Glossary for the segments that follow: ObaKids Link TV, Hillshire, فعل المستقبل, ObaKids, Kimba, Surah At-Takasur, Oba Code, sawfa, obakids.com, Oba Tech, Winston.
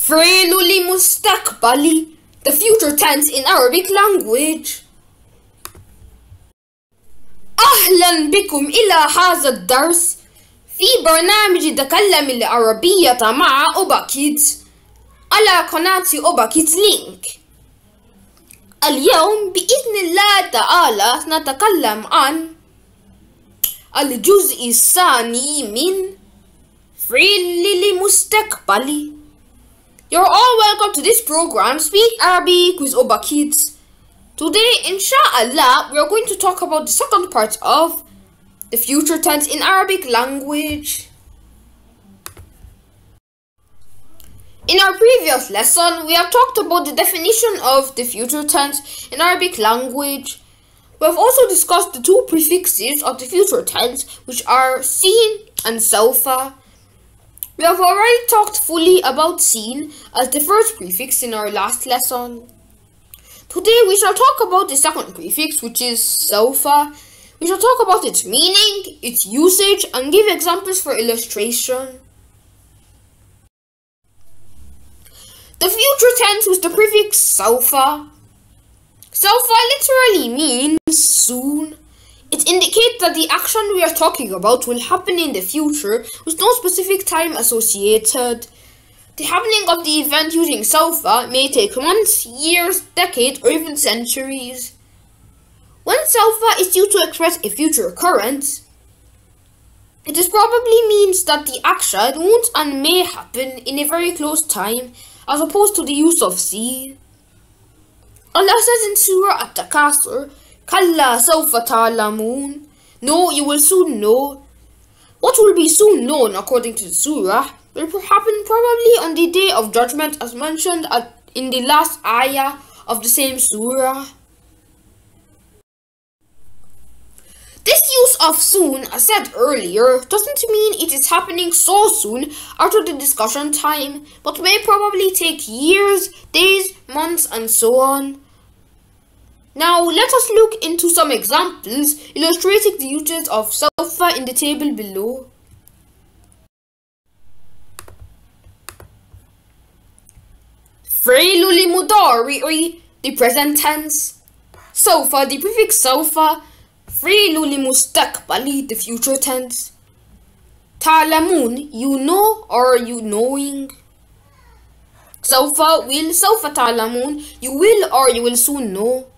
Frenuli mustakbali, the future tense in Arabic language. أهلا بكم إلى هذا الدرس في برنامج تكلم العربية مع أوبا كيدز على قناة أوبا كيدز لينك. اليوم بإذن الله تعالى نتكلم عن الجزء الثاني من فعل للمستقبل. You're all welcome to this program Speak Arabic with Oba Kids. Today, inshallah, we are going to talk about the second part of the future tense in Arabic language. In our previous lesson, we have talked about the definition of the future tense in Arabic language. We have also discussed the two prefixes of the future tense, which are seen and sawfa. We have already talked fully about seen as the first prefix in our last lesson. Today we shall talk about the second prefix, which is sawfa. We shall talk about its meaning, its usage, and give examples for illustration. The future tense with the prefix sawfa. Sawfa literally means soon. It indicates that the action we are talking about will happen in the future with no specific time associated. The happening of the event using sawfa may take months, years, decades, or even centuries. When sawfa is used to express a future occurrence, it probably means that the action won't and may happen in a very close time, as opposed to the use of see. Allah says in Surah At-Takasur, Kalla sawfa ta'lamun. No, you will soon know. What will be soon known, according to the surah, will happen probably on the day of judgment, as mentioned in the last ayah of the same surah. This use of soon, as said earlier, doesn't mean it is happening so soon after the discussion time, but may probably take years, days, months, and so on. Now, let us look into some examples illustrating the uses of sawfa in the table below. Fi'lu li mudari'i, the present tense. Sawfa, the prefix sawfa. Fi'lu li mustaqbali, the future tense. Ta'lamun, you know or you knowing. Sawfa will, sawfa ta'lamun, you will or you will soon know.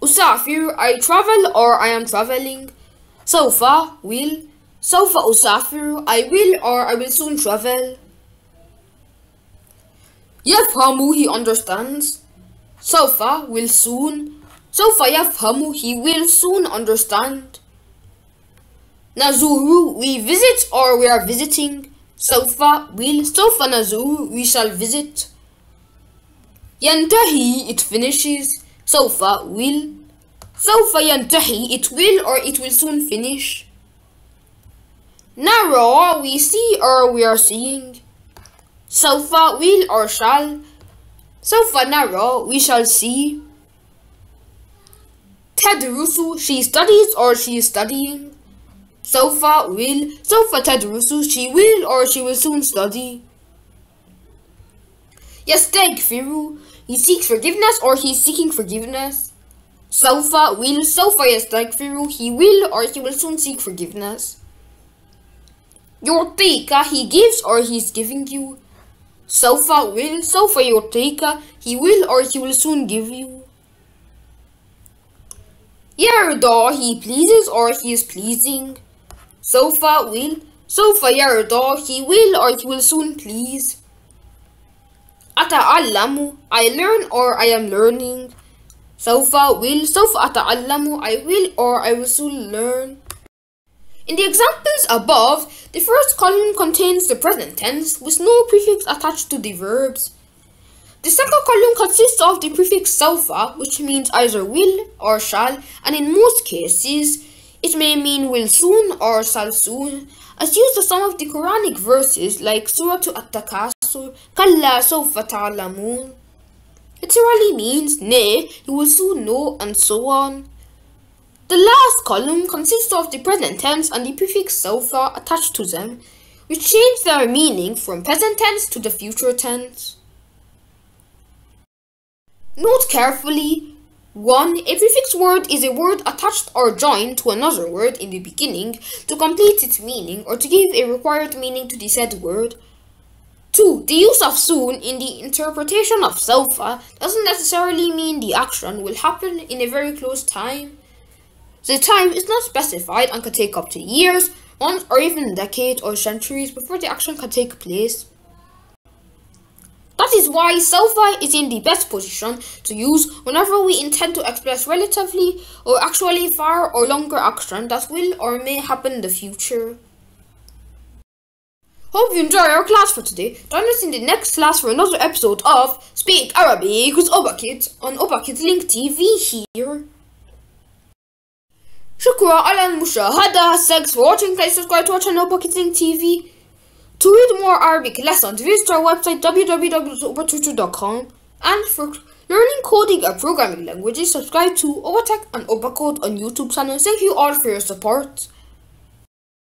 Usafir, I travel or I am traveling. Sawfa, will. Sawfa usafir, I will or I will soon travel. Yafhamu, he understands. Sawfa, will soon. Sawfa yafhamu, he will soon understand. Nazuru, we visit or we are visiting. Sawfa, will. Sawfa nazuru, we shall visit. Yantahi, it finishes. Sawfa will. Sawfa yantahi, it will or it will soon finish. Nara, we see or we are seeing. Sawfa will or shall. Sawfa nara, we shall see. Tadrusu, she studies or she is studying. Sawfa will. Sawfa tadrusu, she will or she will soon study. Yastaghfiru, he seeks forgiveness or he is seeking forgiveness. Sawfa will. Sawfa yastaghfiru, he will or he will soon seek forgiveness. Yu'tika, he gives or he is giving you. Sawfa will. Sawfa yu'tika, he will or he will soon give you. Yarda, he pleases or he is pleasing. Sawfa will. Sawfa yarda, he will or he will soon please. Ata'allamu, I learn or I am learning. Sawfa will. Sawfa ata'allamu, I will or I will soon learn. In the examples above, the first column contains the present tense with no prefix attached to the verbs. The second column consists of the prefix sawfa, which means either will or shall, and in most cases it may mean will soon or shall soon, as used in some of the Quranic verses like Surah At-Takasur. Kalla sawfa ta'lamun literally means nay, you will soon know, and so on. The last column consists of the present tense and the prefix sawfa attached to them, which change their meaning from present tense to the future tense. Note carefully: 1. A prefix word is a word attached or joined to another word in the beginning to complete its meaning or to give a required meaning to the said word. 2. The use of soon in the interpretation of sawfa doesn't necessarily mean the action will happen in a very close time. The time is not specified and can take up to years, months, or even decades or centuries before the action can take place. That is why sawfa is in the best position to use whenever we intend to express relatively or actually far or longer action that will or may happen in the future. Hope you enjoy our class for today. Join us in the next class for another episode of Speak Arabic with ObaKids on ObaKids Link TV here. Shukra ala al-mushahada. Thanks for watching. Please subscribe to our channel ObaKids Link TV. To read more Arabic lessons, visit our website www.obakids.com, and for learning coding and programming languages, subscribe to Oba Tech and Oba Code on YouTube channel. Thank you all for your support.